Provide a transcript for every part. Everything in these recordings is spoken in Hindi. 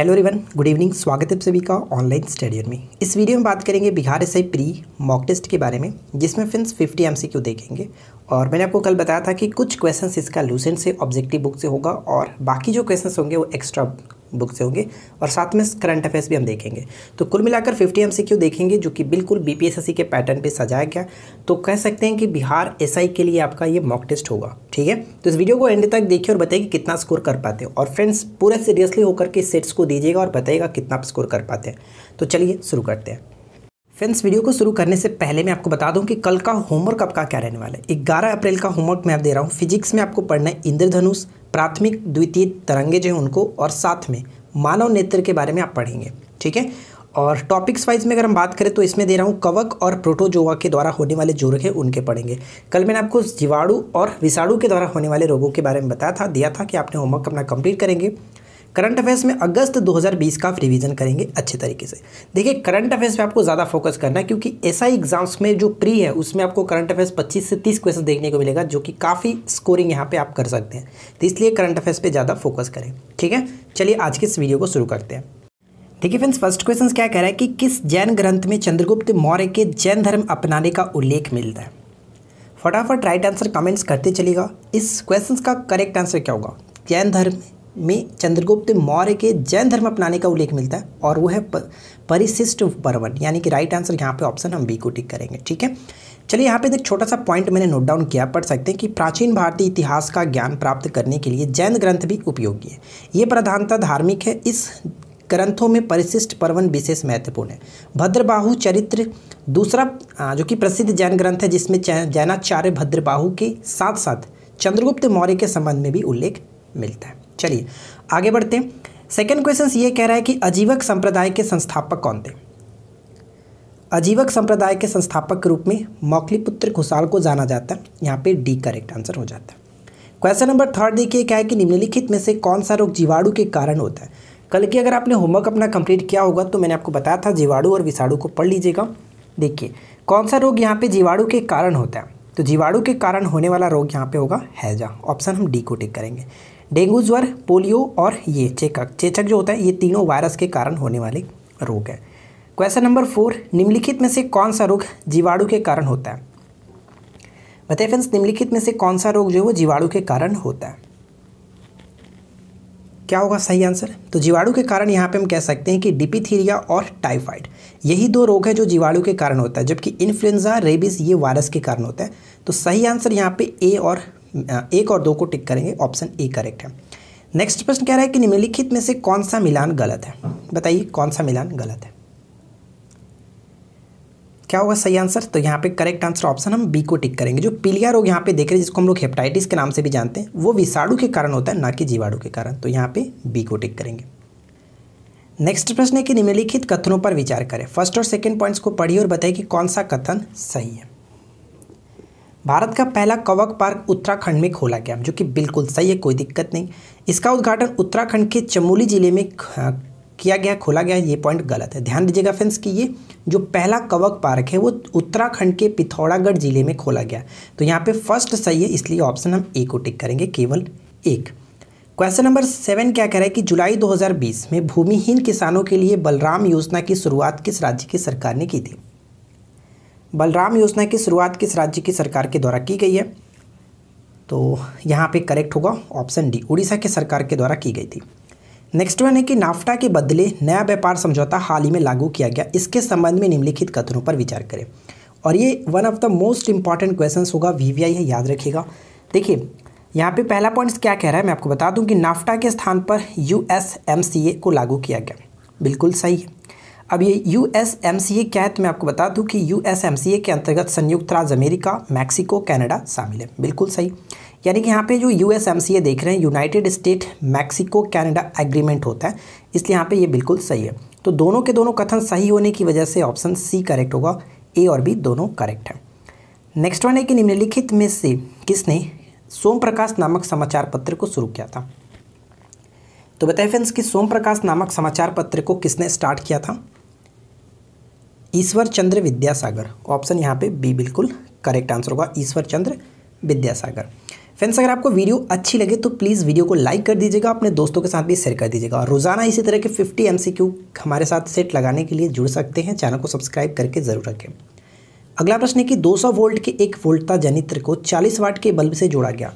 Hello everyone, good evening. स्वागत है आप सभी का ऑनलाइन स्टडी में। इस वीडियो में बात करेंगे Bihar SI pre mock test के बारे में, जिसमें फ्रेंड्स 50 एमसीक्यू देखेंगे। और मैंने आपको कल बताया था कि कुछ क्वेश्चंस इसका लुसेंट से, ऑब्जेक्टिव बुक से होगा और बाकी जो क्वेश्चंस होंगे वो एक्स्ट्रा बुक से होंगे और साथ में करंट अफेयर्स भी हम देखेंगे। तो कुल मिलाकर 50 एमसीक्यू देखेंगे जो कि बिल्कुल बीपीएससी के पैटर्न पे सजाया गया। तो कह सकते हैं कि बिहार एसआई के लिए आपका ये मॉक टेस्ट होगा, ठीक है। तो इस वीडियो को एंड तक देखिए और बताइए कि कितना स्कोर कर पाते हो। और फ्रेंड्स पूरा सीरियसली होकर के सेट्स को दीजिएगा और बताइएगा कितना आप स्कोर कर पाते हैं। तो चलिए शुरू करते हैं। फ्रेंड्स वीडियो को शुरू करने से पहले मैं आपको बता दूं कि कल का होमवर्क आपका क्या रहने वाला है। 11 अप्रैल का होमवर्क मैं आप दे रहा हूं। फिजिक्स में आपको पढ़ना है इंद्रधनुष, प्राथमिक द्वितीय तरंगे जो हैं उनको, और साथ में मानव नेत्र के बारे में आप पढ़ेंगे, ठीक है। और टॉपिक्स वाइज में अगर हम बात करें तो इसमें दे रहा हूँ कवक और प्रोटोजोआ के द्वारा होने वाले जो रोग हैं उनके पढ़ेंगे। कल मैंने आपको जीवाणु और विषाणु के द्वारा होने वाले रोगों के बारे में बताया था, दिया था कि आपने होमवर्क अपना कंप्लीट करेंगे। करंट अफेयर्स में अगस्त 2020 का रिवीजन करेंगे अच्छे तरीके से। देखिए करंट अफेयर्स पे आपको ज़्यादा फोकस करना है क्योंकि एसआई एग्जाम्स में जो प्री है उसमें आपको करंट अफेयर्स 25 से 30 क्वेश्चन देखने को मिलेगा, जो कि काफ़ी स्कोरिंग यहाँ पे आप कर सकते हैं। तो इसलिए करंट अफेयर्स पे ज़्यादा फोकस करें, ठीक है। चलिए आज के इस वीडियो को शुरू करते हैं। देखिए फ्रेंड्स फर्स्ट क्वेश्चन क्या कह रहा है कि किस जैन ग्रंथ में चंद्रगुप्त मौर्य के जैन धर्म अपनाने का उल्लेख मिलता है। फटाफट राइट आंसर कमेंट्स करते चलिएगा। इस क्वेश्चन का करेक्ट आंसर क्या होगा? जैन धर्म में चंद्रगुप्त मौर्य के जैन धर्म अपनाने का उल्लेख मिलता है और वो है परिशिष्ट पर्वन, यानी कि राइट आंसर यहाँ पे ऑप्शन हम बी को टिक करेंगे, ठीक है। चलिए यहाँ पे एक छोटा सा पॉइंट मैंने नोट डाउन किया, पढ़ सकते हैं कि प्राचीन भारतीय इतिहास का ज्ञान प्राप्त करने के लिए जैन ग्रंथ भी उपयोगी है। ये प्रधानतः धार्मिक है। इस ग्रंथों में परिशिष्ट पर्वन विशेष महत्वपूर्ण है। भद्रबाहू चरित्र दूसरा जो कि प्रसिद्ध जैन ग्रंथ है जिसमें जैनाचार्य भद्रबाहू के साथ साथ चंद्रगुप्त मौर्य के संबंध में भी उल्लेख मिलता है। चलिए आगे बढ़ते हैं। सेकंड क्वेश्चन ये कह रहा है कि अजीवक संप्रदाय के संस्थापक कौन थे? अजीवक संप्रदाय के संस्थापक के रूप में मौकलीपुत्र घोषाल को जाना जाता है। यहाँ पे डी करेक्ट आंसर हो जाता है। क्वेश्चन नंबर थर्ड देखिए क्या है कि निम्नलिखित में से कौन सा रोग जीवाणु के कारण होता है। कल की अगर आपने होमवर्क अपना कंप्लीट किया होगा तो मैंने आपको बताया था जीवाणु और विषाणु को पढ़ लीजिएगा। देखिए कौन सा रोग यहाँ पे जीवाणु के कारण होता है, तो जीवाणु के कारण होने वाला रोग यहाँ पे होगा हैजा। ऑप्शन हम डी को टिक करेंगे। डेंगू ज्वर, पोलियो और ये चेचक जो होता है, ये तीनों वायरस के कारण होने वाले रोग है। क्वेश्चन नंबर फोर, निम्नलिखित में से कौन सा रोग जीवाणु के कारण होता है? बताइए फ्रेंड्स निम्नलिखित में से कौन सा रोग जो है वो जीवाणु के कारण होता है, क्या होगा सही आंसर? तो जीवाणु के कारण यहाँ पे हम कह सकते हैं कि डिप्थीरिया और टाइफाइड, यही दो रोग है जो जीवाणु के कारण होता है, जबकि इन्फ्लुएंजा, रेबीज ये वायरस के कारण होता है। तो सही आंसर यहाँ पे एक और दो को टिक करेंगे। ऑप्शन ए करेक्ट है। नेक्स्ट प्रश्न कह रहा है कि निम्नलिखित में से कौन सा मिलान गलत है। बताइए कौन सा मिलान गलत है, क्या होगा सही आंसर? तो यहाँ पे करेक्ट आंसर ऑप्शन हम बी को टिक करेंगे। जो पीलिया रोग यहाँ पे देख रहे हैं जिसको हम लोग हेपेटाइटिस के नाम से भी जानते हैं, वो विषाणु के कारण होता है ना कि जीवाणु के कारण। तो यहाँ पे बी को टिक करेंगे। नेक्स्ट प्रश्न है कि निम्नलिखित कथनों पर विचार करें। फर्स्ट और सेकेंड पॉइंट्स को पढ़िए और बताइए कि कौन सा कथन सही है। भारत का पहला कवक पार्क उत्तराखंड में खोला गया, जो कि बिल्कुल सही है, कोई दिक्कत नहीं। इसका उद्घाटन उत्तराखंड के चमोली जिले में किया गया, खोला गया, ये पॉइंट गलत है। ध्यान दीजिएगा फ्रेंड्स कि ये जो पहला कवक पार्क है वो उत्तराखंड के पिथौरागढ़ जिले में खोला गया। तो यहाँ पे फर्स्ट सही है, इसलिए ऑप्शन हम ए को टिक करेंगे, केवल एक। क्वेश्चन नंबर 7 क्या कह रहा है कि जुलाई 2020 में भूमिहीन किसानों के लिए बलराम योजना की शुरुआत किस राज्य की सरकार ने की थी? बलराम योजना की शुरुआत किस राज्य की सरकार के द्वारा की गई है? तो यहाँ पे करेक्ट होगा ऑप्शन डी, उड़ीसा के सरकार के द्वारा की गई थी। नेक्स्ट वन है कि नाफ्टा के बदले नया व्यापार समझौता हाल ही में लागू किया गया, इसके संबंध में निम्नलिखित कथनों पर विचार करें। और ये one of the most important question होगा, वीवीआई है, याद रखिएगा। देखिए यहाँ पे पहला पॉइंट क्या कह रहा है, मैं आपको बता दूँ कि नाफ्टा के स्थान पर यूएसएमसीए को लागू किया गया, बिल्कुल सही है। अब ये यूएसएमसीए क्या है तो मैं आपको बता दूं कि यूएसएमसीए के अंतर्गत संयुक्त राज्य अमेरिका, मैक्सिको, कनाडा शामिल है, बिल्कुल सही। यानी कि यहाँ पे जो यूएसएमसीए देख रहे हैं, United State Mexico Canada agreement होता है, इसलिए यहाँ पे ये बिल्कुल सही है। तो दोनों के दोनों कथन सही होने की वजह से ऑप्शन सी करेक्ट होगा, ए और बी दोनों करेक्ट है। नेक्स्ट वन है कि निम्नलिखित में से किसने सोम प्रकाश नामक समाचार पत्र को शुरू किया था? तो बताइए फ्रेंड्स कि सोम प्रकाश नामक समाचार पत्र को किसने स्टार्ट किया था? ईश्वर चंद्र विद्यासागर। ऑप्शन यहाँ पे बी बिल्कुल करेक्ट आंसर होगा, ईश्वर चंद्र विद्यासागर। फ्रेंड्स अगर आपको वीडियो अच्छी लगे तो प्लीज़ वीडियो को लाइक कर दीजिएगा, अपने दोस्तों के साथ भी शेयर कर दीजिएगा और रोजाना इसी तरह के 50 MCQ हमारे साथ सेट लगाने के लिए जुड़ सकते हैं। चैनल को सब्सक्राइब करके जरूर रखें। अगला प्रश्न है कि 200 वोल्ट के एक वोल्टता जनित्र को 40 वाट के बल्ब से जोड़ा गया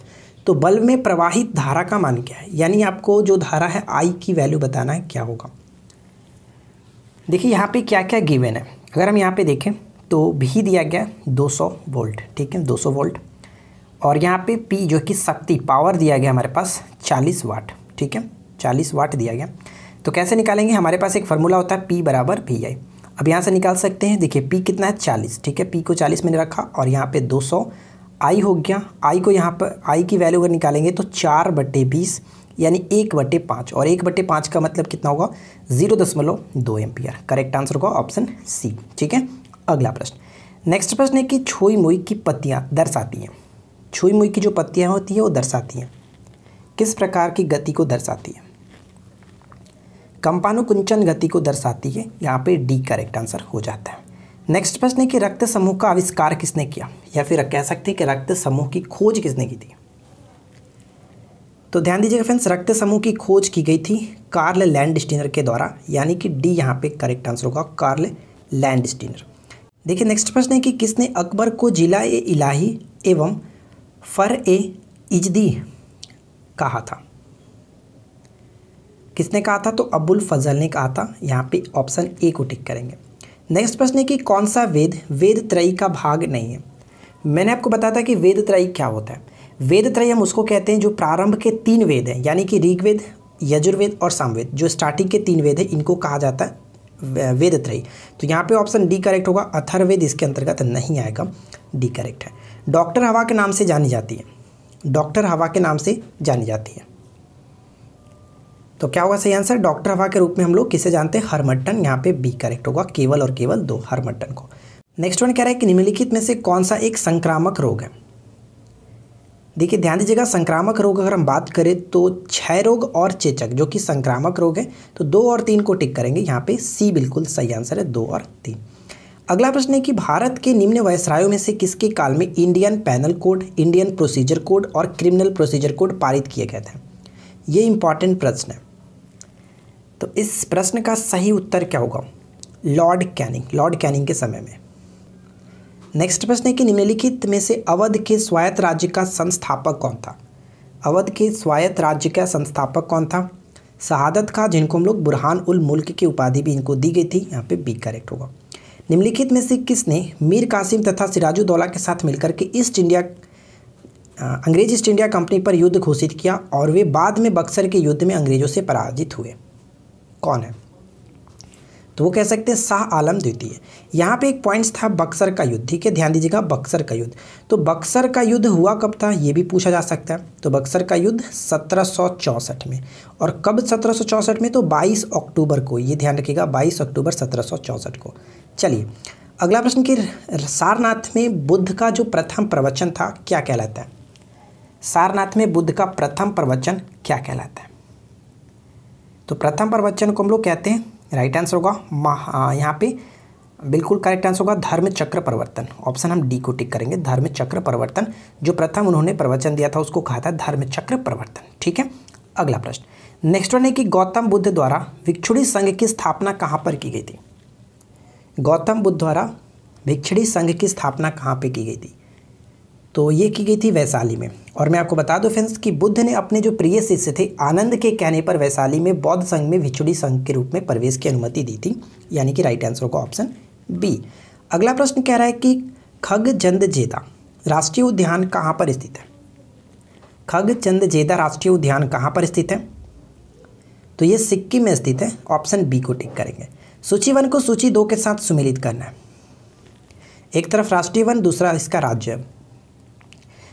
तो बल्ब में प्रवाहित धारा का मान क्या है, यानी आपको जो धारा है आई की वैल्यू बताना है क्या होगा। देखिए यहाँ पे क्या क्या गिवन है, अगर हम यहाँ पे देखें तो भी दिया गया 200 वोल्ट, ठीक है 200 वोल्ट और यहाँ पे P जो कि शक्ति पावर दिया गया हमारे पास 40 वाट, ठीक है 40 वाट दिया गया। तो कैसे निकालेंगे, हमारे पास एक फार्मूला होता है P बराबर VI। अब यहाँ से निकाल सकते हैं, देखिए P कितना है 40, ठीक है P को 40 मैंने रखा और यहाँ पे 200 I हो गया, I को यहाँ पर I की वैल्यू अगर निकालेंगे तो 4/20 यानी 1/5 और 1/5 का मतलब कितना होगा 0.2 एम्पियर। करेक्ट आंसर होगा ऑप्शन सी, ठीक है। अगला प्रश्न, नेक्स्ट प्रश्न है कि छुई मुई की पत्तियाँ दर्शाती हैं, छुई मुई की जो पत्तियाँ होती हैं वो दर्शाती हैं किस प्रकार की गति को दर्शाती है, कंपानुकुंचन गति को दर्शाती है, यहाँ पे डी करेक्ट आंसर हो जाता है। नेक्स्ट प्रश्न है कि रक्त समूह का आविष्कार किसने किया या फिर कह सकते हैं कि रक्त समूह की खोज किसने की थी। तो ध्यान दीजिएगा फ्रेंड्स, रक्त समूह की खोज की गई थी कार्ल लैंडस्टीनर के द्वारा, यानी कि डी यहाँ पे करेक्ट आंसर होगा कार्ल लैंडस्टीनर। देखिए नेक्स्ट प्रश्न है कि किसने अकबर को जिला ए इलाही एवं फ़र ए इजदी कहा था, किसने कहा था, तो अबुल फजल ने कहा था। यहाँ पे ऑप्शन ए को टिक करेंगे। नेक्स्ट प्रश्न है कि कौन सा वेद वेद त्रयी का भाग नहीं है। मैंने आपको बताया था कि वेद त्रयी क्या होता है। वेद त्रयी हम उसको कहते हैं जो प्रारंभ के 3 वेद हैं, यानी कि ऋग्वेद, यजुर्वेद और सामवेद, जो स्टार्टिंग के 3 वेद हैं इनको कहा जाता है वेद त्रयी। तो यहाँ पे ऑप्शन डी करेक्ट होगा, अथर्ववेद इसके अंतर्गत नहीं आएगा, डी करेक्ट है। डॉक्टर हवा के नाम से जानी जाती है, डॉक्टर हवा के नाम से जानी जाती है, तो क्या होगा सही आंसर, डॉक्टर हवा के रूप में हम लोग किसे जानते हैं, हर मट्टन। यहाँ पे बी करेक्ट होगा, केवल और केवल 2 हर मट्टन को। नेक्स्ट वन कह रहा है कि निम्नलिखित में से कौन सा एक संक्रामक रोग है। देखिए ध्यान दीजिएगा, संक्रामक रोग अगर हम बात करें तो क्षय रोग और चेचक जो कि संक्रामक रोग है, तो 2 और 3 को टिक करेंगे। यहाँ पे सी बिल्कुल सही आंसर है, 2 और 3। अगला प्रश्न है कि भारत के निम्न वायसरायों में से किसके काल में Indian penal code, Indian procedure code और क्रिमिनल प्रोसीजर कोड पारित किए गए थे। ये इंपॉर्टेंट प्रश्न है, तो इस प्रश्न का सही उत्तर क्या होगा, लॉर्ड कैनिंग, लॉर्ड कैनिंग के समय में। नेक्स्ट प्रश्न है कि निम्नलिखित में से अवध के स्वायत्त राज्य का संस्थापक कौन था, अवध के स्वायत्त राज्य का संस्थापक कौन था, शहादत खान, जिनको हम लोग बुरहान उल मुल्क की उपाधि भी इनको दी गई थी। यहाँ पे बी करेक्ट होगा। निम्नलिखित में से किसने मीर कासिम तथा सिराजुद्दौला के साथ मिलकर के ईस्ट इंडिया अंग्रेज ईस्ट इंडिया कंपनी पर युद्ध घोषित किया और वे बाद में बक्सर के युद्ध में अंग्रेजों से पराजित हुए, कौन है, तो वो कह सकते हैं शाह आलम द्वितीय। यहाँ पे एक पॉइंट्स था बक्सर का युद्ध, ठीक है ध्यान दीजिएगा बक्सर का युद्ध, तो बक्सर का युद्ध हुआ कब था ये भी पूछा जा सकता है। तो बक्सर का युद्ध 1764 में, और कब 1764 में, तो 22 अक्टूबर को, ये ध्यान रखिएगा 22 अक्टूबर 1764 को। चलिए अगला प्रश्न कि सारनाथ में बुद्ध का जो प्रथम प्रवचन था क्या कहलाता है, सारनाथ में बुद्ध का प्रथम प्रवचन क्या कहलाता है, तो प्रथम प्रवचन को हम लोग कहते हैं, राइट आंसर होगा यहाँ पे बिल्कुल करेक्ट आंसर होगा धर्म चक्र प्रवर्तन। ऑप्शन हम डी को टिक करेंगे, धर्म चक्र प्रवर्तन, जो प्रथम उन्होंने प्रवचन दिया था उसको कहा था धर्म चक्र प्रवर्तन, ठीक है। अगला प्रश्न नेक्स्ट वन है कि गौतम बुद्ध द्वारा भिक्षुणी संघ की स्थापना कहाँ पर की गई थी, गौतम बुद्ध द्वारा भिक्षुणी संघ की स्थापना कहाँ पर की गई थी, तो ये की गई थी वैशाली में। और मैं आपको बता दूं फ्रेंड्स कि बुद्ध ने अपने जो प्रिय शिष्य थे आनंद के कहने पर वैशाली में बौद्ध संघ में भिक्षुणी संघ के रूप में प्रवेश की अनुमति दी थी, यानी कि राइट आंसर होगा ऑप्शन बी। अगला प्रश्न कह रहा है कि खगचंदजेदा राष्ट्रीय उद्यान कहाँ पर स्थित है, खगचंदजेदा राष्ट्रीय उद्यान कहाँ पर स्थित है, तो ये सिक्किम में स्थित है, ऑप्शन बी को टिक करेंगे। सूची 1 को सूची 2 के साथ सुमेलित करना है, एक तरफ राष्ट्रीय वन दूसरा इसका राज्य है,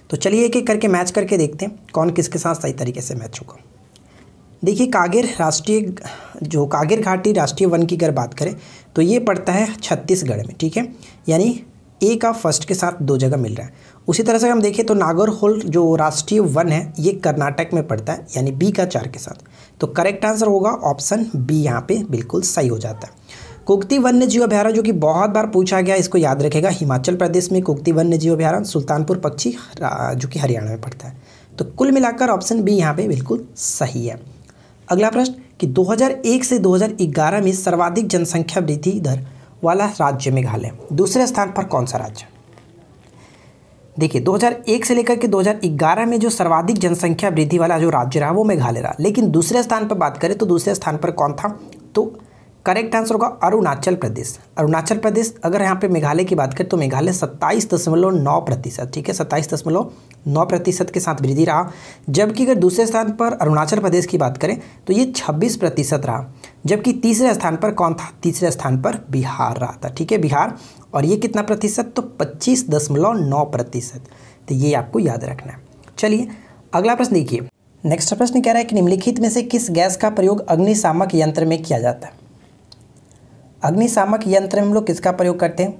तो चलिए एक एक करके मैच करके देखते हैं कौन किसके साथ सही तरीके से मैच होगा। देखिए कांगेर राष्ट्रीय जो कांगेर घाटी राष्ट्रीय वन की अगर बात करें तो ये पड़ता है छत्तीसगढ़ में, ठीक है, यानी ए का फर्स्ट के साथ 2 जगह मिल रहा है। उसी तरह से हम देखें तो नागरहोल जो राष्ट्रीय वन है ये कर्नाटक में पड़ता है, यानी बी का 4 के साथ, तो करेक्ट आंसर होगा ऑप्शन बी, यहाँ पर बिल्कुल सही हो जाता है। कुगती वन्य जीव अभ्यारण्य जो कि बहुत बार पूछा गया, इसको याद रखेगा, हिमाचल प्रदेश में कुगती वन्य जीव अभ्यारण्य, सुल्तानपुर पक्षी जो कि हरियाणा में पड़ता है, तो कुल मिलाकर ऑप्शन बी यहाँ पे बिल्कुल सही है। अगला प्रश्न कि 2001 से 2011 में सर्वाधिक जनसंख्या वृद्धि दर वाला राज्य मेघालय, दूसरे स्थान पर कौन सा राज्य? देखिए 2001 से लेकर के 2011 में जो सर्वाधिक जनसंख्या वृद्धि वाला जो राज्य रहा वो मेघालय रहा, लेकिन दूसरे स्थान पर बात करें तो दूसरे स्थान पर कौन था? तो करेक्ट आंसर होगा अरुणाचल प्रदेश। अरुणाचल प्रदेश। अगर यहाँ पे मेघालय की बात करें तो मेघालय 27.9%, ठीक है, 27.9% के साथ वृद्धि रहा। जबकि अगर दूसरे स्थान पर अरुणाचल प्रदेश की बात करें तो ये 26% रहा, जबकि तीसरे स्थान पर कौन था? तीसरे स्थान पर बिहार रहा था, ठीक है, बिहार। और ये कितना प्रतिशत? तो 25.9%। तो ये आपको याद रखना है। चलिए अगला प्रश्न देखिए। नेक्स्ट प्रश्न कह रहा है कि निम्नलिखित में से किस गैस का प्रयोग अग्निशामक यंत्र में किया जाता है? अग्निशामक यंत्र में हम लोग किसका प्रयोग करते हैं?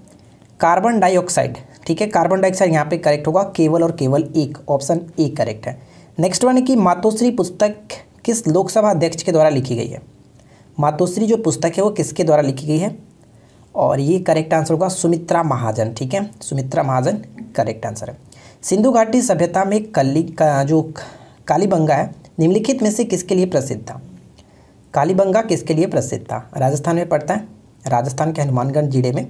कार्बन डाइऑक्साइड, ठीक है, कार्बन डाइऑक्साइड यहाँ पे करेक्ट होगा, केवल और केवल एक, ऑप्शन ए करेक्ट है। नेक्स्ट वन है कि मातोश्री पुस्तक किस लोकसभा अध्यक्ष के द्वारा लिखी गई है? मातोश्री जो पुस्तक है वो किसके द्वारा लिखी गई है? और ये करेक्ट आंसर होगा सुमित्रा महाजन, ठीक है, सुमित्रा महाजन करेक्ट आंसर है। सिंधु घाटी सभ्यता में कालीबंगा है निम्नलिखित में से किसके लिए प्रसिद्ध था? कालीबंगा किसके लिए प्रसिद्ध था? राजस्थान में पड़ता है, राजस्थान के हनुमानगढ़ जिले में।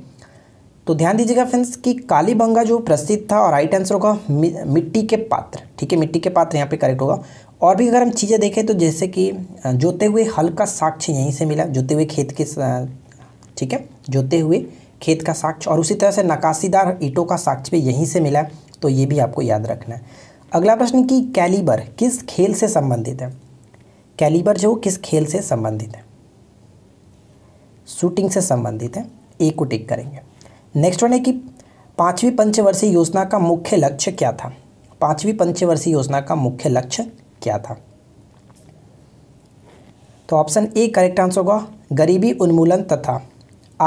तो ध्यान दीजिएगा फ्रेंड्स कि कालीबंगा जो प्रसिद्ध था, और राइट आंसर होगा मिट्टी के पात्र, ठीक है, मिट्टी के पात्र यहाँ पे करेक्ट होगा। और भी अगर हम चीज़ें देखें तो जैसे कि जोते हुए हल का साक्ष्य यहीं से मिला, जोते हुए खेत के, ठीक है, जोते हुए खेत का साक्ष्य, और उसी तरह से नक्काशीदार ईंटों का साक्ष्य भी यहीं से मिला, तो ये भी आपको याद रखना है। अगला प्रश्न कि कैलिबर किस खेल से संबंधित है? कैलिबर जो किस खेल से संबंधित है? शूटिंग से संबंधित है, ए को टिक करेंगे। नेक्स्ट वन है कि पाँचवीं पंचवर्षीय योजना का मुख्य लक्ष्य क्या था? पाँचवीं पंचवर्षीय योजना का मुख्य लक्ष्य क्या था? तो ऑप्शन ए करेक्ट आंसर होगा गरीबी उन्मूलन तथा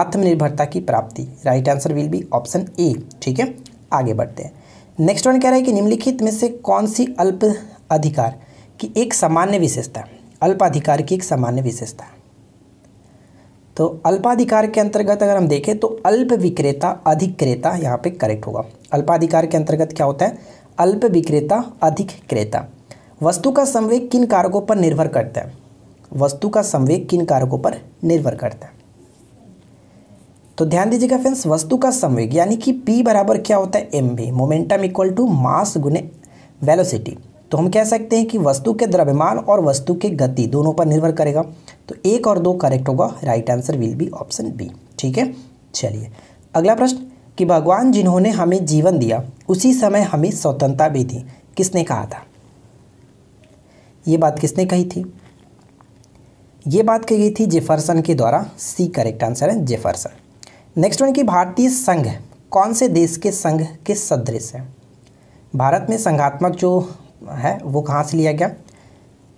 आत्मनिर्भरता की प्राप्ति। Right answer will be option A, ठीक है। आगे बढ़ते हैं। नेक्स्ट वन कह रहा है कि निम्नलिखित में से कौन सी अल्प अधिकार की एक सामान्य विशेषता? अल्पाधिकार की एक सामान्य विशेषता। तो अल्पाधिकार के अंतर्गत अगर हम देखें तो अल्प विक्रेता अधिक क्रेता यहाँ पे करेक्ट होगा। अल्पाधिकार के अंतर्गत क्या होता है? अल्प विक्रेता अधिक क्रेता। वस्तु का संवेग किन कारकों पर निर्भर करता है? वस्तु का संवेग किन कारकों पर निर्भर करता है? तो ध्यान दीजिएगा फ्रेंड्स, वस्तु का संवेग यानी कि P बराबर क्या होता है? एम भी, मोमेंटम इक्वल टू मास गुने वेलोसिटी। तो हम कह सकते हैं कि वस्तु के द्रव्यमान और वस्तु के गति दोनों पर निर्भर करेगा। तो एक और दो करेक्ट होगा। Right answer will be option B, ठीक है। चलिए अगला प्रश्न कि भगवान जिन्होंने हमें जीवन दिया उसी समय हमें स्वतंत्रता भी दी, किसने कहा था? ये बात किसने कही थी? ये बात कही गई थी जेफरसन के द्वारा। सी करेक्ट आंसर है, जेफरसन। नेक्स्ट वन कि भारतीय संघ कौन से देश के संघ के सदृश है? भारत में संघात्मक जो है वो कहाँ से लिया गया?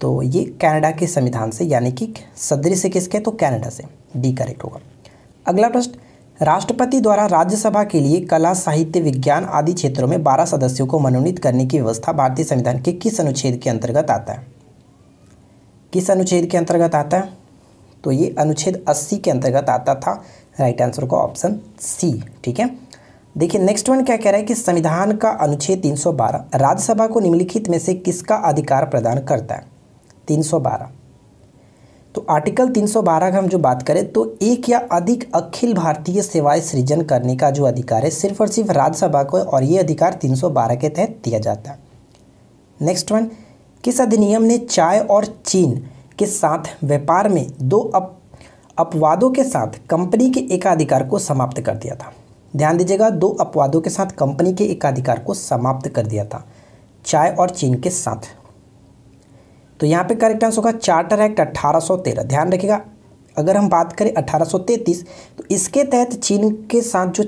तो ये कनाडा के संविधान से, यानी कि सदृश से किसके? तो कनाडा से। डी करेक्ट होगा। अगला प्रश्न, राष्ट्रपति द्वारा राज्यसभा के लिए कला, साहित्य, विज्ञान आदि क्षेत्रों में 12 सदस्यों को मनोनीत करने की व्यवस्था भारतीय संविधान के किस अनुच्छेद के अंतर्गत आता है? किस अनुच्छेद के अंतर्गत आता है? तो ये अनुच्छेद 80 के अंतर्गत आता था। राइट आंसर का ऑप्शन सी, ठीक है। देखिए नेक्स्ट वन क्या कह रहा है कि संविधान का अनुच्छेद 312 राज्यसभा को निम्नलिखित में से किसका अधिकार प्रदान करता है? 312। तो आर्टिकल 312 का हम जो बात करें तो एक या अधिक अखिल भारतीय सेवाएं सृजन करने का जो अधिकार है सिर्फ और सिर्फ राज्यसभा को, और ये अधिकार 312 के तहत दिया जाता है। नेक्स्ट वन, किस अधिनियम ने चाय और चीन के साथ व्यापार में दो अपवादों के साथ कंपनी के एकाधिकार को समाप्त कर दिया था? ध्यान दीजिएगा, दो अपवादों के साथ कंपनी के एकाधिकार को समाप्त कर दिया था, चाय और चीन के साथ। तो यहाँ पे करेक्ट आंसर होगा चार्टर एक्ट 1813। ध्यान रखिएगा, अगर हम बात करें 1833 तो इसके तहत चीन के साथ जो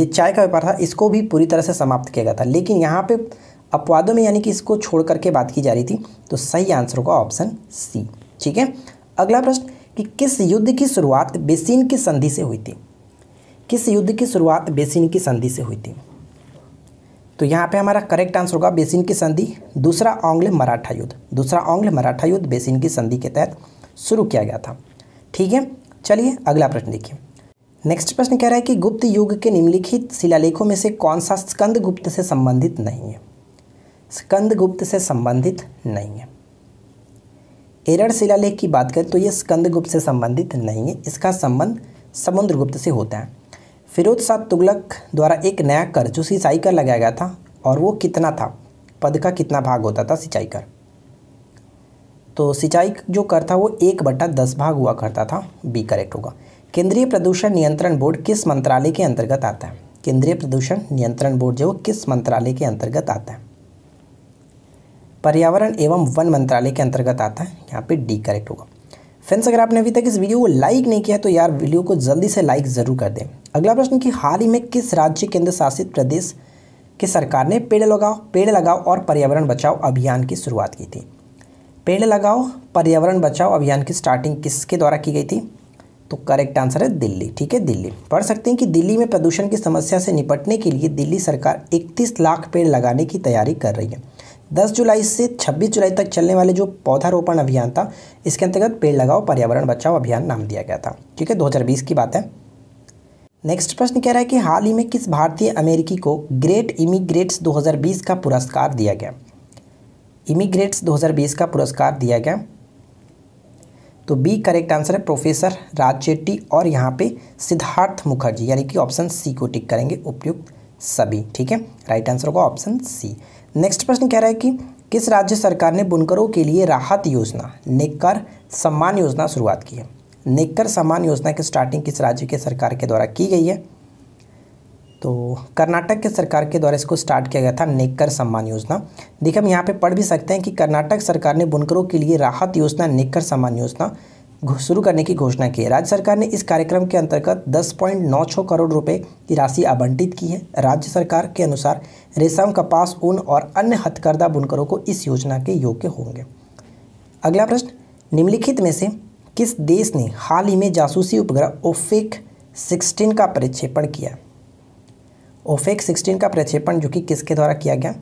ये चाय का व्यापार था इसको भी पूरी तरह से समाप्त किया गया था, लेकिन यहाँ पे अपवादों में यानी कि इसको छोड़ करके बात की जा रही थी। तो सही आंसर होगा ऑप्शन सी, ठीक है। अगला प्रश्न कि किस युद्ध की शुरुआत बेसिन की संधि से हुई थी? किस युद्ध की शुरुआत बेसिन की संधि से हुई थी? तो यहाँ पे हमारा करेक्ट आंसर होगा बेसिन की संधि, दूसरा आंग्ल मराठा युद्ध। दूसरा आंग्ल मराठा युद्ध बेसिन की संधि के तहत शुरू किया गया था, ठीक है। चलिए अगला प्रश्न देखिए। नेक्स्ट प्रश्न कह रहा है कि गुप्त युग के निम्नलिखित शिलालेखों में से कौन सा स्कंदगुप्त से संबंधित नहीं है? स्कंदगुप्त से संबंधित नहीं है। एरर शिलालेख की बात करें तो ये स्कंदगुप्त से संबंधित नहीं है, इसका संबंध समुद्रगुप्त से होता है। फिरोज शाह तुगलक द्वारा एक नया कर जो सिंचाई कर लगाया गया था, और वो कितना था, पद का कितना भाग होता था सिंचाई कर, तो सिंचाई जो कर था वो 1/10 भाग हुआ करता था। बी करेक्ट होगा। केंद्रीय प्रदूषण नियंत्रण बोर्ड किस मंत्रालय के अंतर्गत आता है? केंद्रीय प्रदूषण नियंत्रण बोर्ड जो किस मंत्रालय के अंतर्गत आता है? पर्यावरण एवं वन मंत्रालय के अंतर्गत आता है, यहाँ पे डी करेक्ट होगा। फ्रेंड्स, अगर आपने अभी तक इस वीडियो को लाइक नहीं किया तो यार वीडियो को जल्दी से लाइक ज़रूर कर दें। अगला प्रश्न कि हाल ही में किस राज्य केंद्र शासित प्रदेश की सरकार ने पेड़ लगाओ और पर्यावरण बचाओ अभियान की शुरुआत की थी? पेड़ लगाओ पर्यावरण बचाओ अभियान की स्टार्टिंग किसके द्वारा की गई थी? तो करेक्ट आंसर है दिल्ली। ठीक है, दिल्ली। पढ़ सकते हैं कि दिल्ली में प्रदूषण की समस्या से निपटने के लिए दिल्ली सरकार 31 लाख पेड़ लगाने की तैयारी कर रही है। 10 जुलाई से 26 जुलाई तक चलने वाले जो पौधारोपण अभियान था, इसके अंतर्गत पेड़ लगाओ पर्यावरण बचाओ अभियान नाम दिया गया था। ठीक है, 2020 की बात है। नेक्स्ट प्रश्न कह रहा है कि हाल ही में किस भारतीय अमेरिकी को ग्रेट इमिग्रेट्स 2020 का पुरस्कार दिया गया? इमिग्रेट्स 2020 का पुरस्कार दिया गया, तो बी करेक्ट आंसर है प्रोफेसर राजचेट्टी और यहाँ पे सिद्धार्थ मुखर्जी, यानी कि ऑप्शन सी को टिक करेंगे उपयुक्त सभी। ठीक है, राइट आंसर होगा ऑप्शन सी। नेक्स्ट प्रश्न कह रहा है कि किस राज्य सरकार ने बुनकरों के लिए राहत योजना नेकर सम्मान योजना शुरुआत की है? नेकर सम्मान योजना की स्टार्टिंग किस राज्य के सरकार के द्वारा की गई है? तो कर्नाटक के सरकार के द्वारा इसको स्टार्ट किया गया था, नेकर सम्मान योजना। देखिए, हम यहाँ पे पढ़ भी सकते हैं कि कर्नाटक सरकार ने बुनकरों के लिए राहत योजना नेकर सम्मान योजना शुरू करने की घोषणा की है। राज्य सरकार ने इस कार्यक्रम के अंतर्गत 10.96 करोड़ रुपए की राशि आवंटित की है। राज्य सरकार के अनुसार रेशम, कपास, ऊन और अन्य हथकरघा बुनकरों को इस योजना के योग्य होंगे। अगला प्रश्न, निम्नलिखित में से किस देश ने हाल ही में जासूसी उपग्रह ओफेक-16 का प्रक्षेपण किया? ओफेक-16 का प्रक्षेपण जो कि किसके द्वारा किया गया?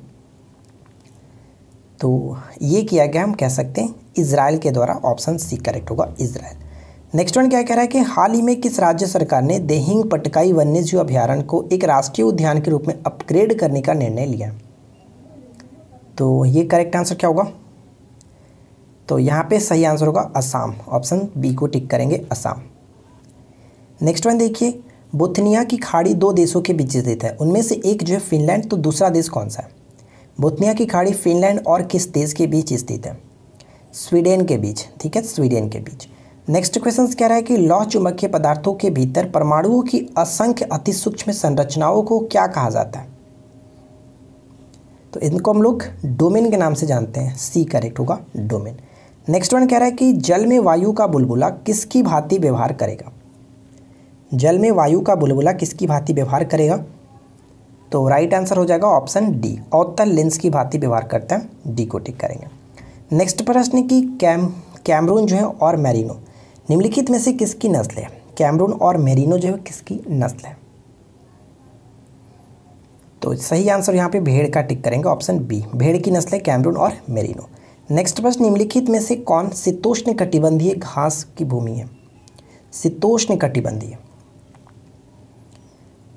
तो ये किया गया, हम कह सकते हैं इजराइल के द्वारा। ऑप्शन सी करेक्ट होगा, इजराइल। नेक्स्ट वन क्या कह रहा है कि हाल ही में किस राज्य सरकार ने देहिंग पटकाई वन्यजीव अभयारण्य को एक राष्ट्रीय उद्यान के रूप में अपग्रेड करने का निर्णय लिया? तो ये करेक्ट आंसर क्या होगा? तो यहाँ पे सही आंसर होगा असम। ऑप्शन बी को टिक करेंगे, असम। नेक्स्ट वन देखिए, बोथनिया की खाड़ी दो देशों के बीच स्थित है, उनमें से एक जो है फिनलैंड, तो दूसरा देश कौन सा है? बोथनिया की खाड़ी फिनलैंड और किस देश के बीच स्थित है? स्वीडेन के बीच। ठीक है, स्वीडेन के बीच। नेक्स्ट क्वेश्चन कह रहा है कि लौह चुंबकीय पदार्थों के भीतर परमाणुओं की असंख्य अति सूक्ष्म संरचनाओं को क्या कहा जाता है? तो इनको हम लोग डोमेन के नाम से जानते हैं। सी करेक्ट होगा, डोमेन। नेक्स्ट वन कह रहा है कि जल में वायु का बुलबुला किसकी भांति व्यवहार करेगा? जल में वायु का बुलबुला किसकी भांति व्यवहार करेगा? तो राइट आंसर हो जाएगा ऑप्शन डी, अवतल लेंस की भांति व्यवहार करता है। डी को टिक करेंगे। नेक्स्ट प्रश्न की कैमरून जो है और मेरिनो निम्नलिखित में से किसकी नस्ल है? कैमरून और मेरिनो जो है किसकी नस्ल है? तो सही आंसर यहाँ पे भेड़ का टिक करेंगे, ऑप्शन बी, भेड़ की नस्ल है कैमरून और मेरिनो। नेक्स्ट प्रश्न, निम्नलिखित में से कौन शीतोष्ण कटिबंधीय घास की भूमि है? शीतोष्ण कटिबंधीय,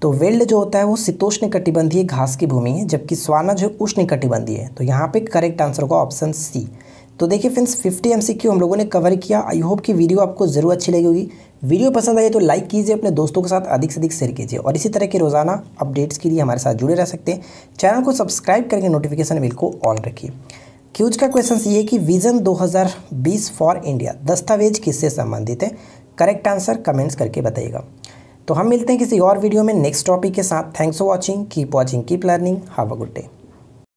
तो वेल्ड जो होता है वो शीतोष्ण कटिबंधीय घास की भूमि है, जबकि स्वाना जो उष्ण कटिबंधीय है। तो यहाँ पे करेक्ट आंसर होगा ऑप्शन सी। तो देखिए फ्रेंड्स, 50 MCQ हम लोगों ने कवर किया। आई होप कि वीडियो आपको जरूर अच्छी लगी होगी। वीडियो पसंद आई तो लाइक कीजिए, अपने दोस्तों के साथ अधिक से अधिक शेयर कीजिए और इसी तरह के रोजाना अपडेट्स के लिए हमारे साथ जुड़े रह सकते हैं। चैनल को सब्सक्राइब करके नोटिफिकेशन बेल को ऑन रखिए। क्यूज का क्वेश्चन ये है कि विजन 2020 फॉर इंडिया दस्तावेज किससे संबंधित है? करेक्ट आंसर कमेंट्स करके बताइएगा। तो हम मिलते हैं किसी और वीडियो में नेक्स्ट टॉपिक के साथ। Thanks for watching, keep learning, have a good day.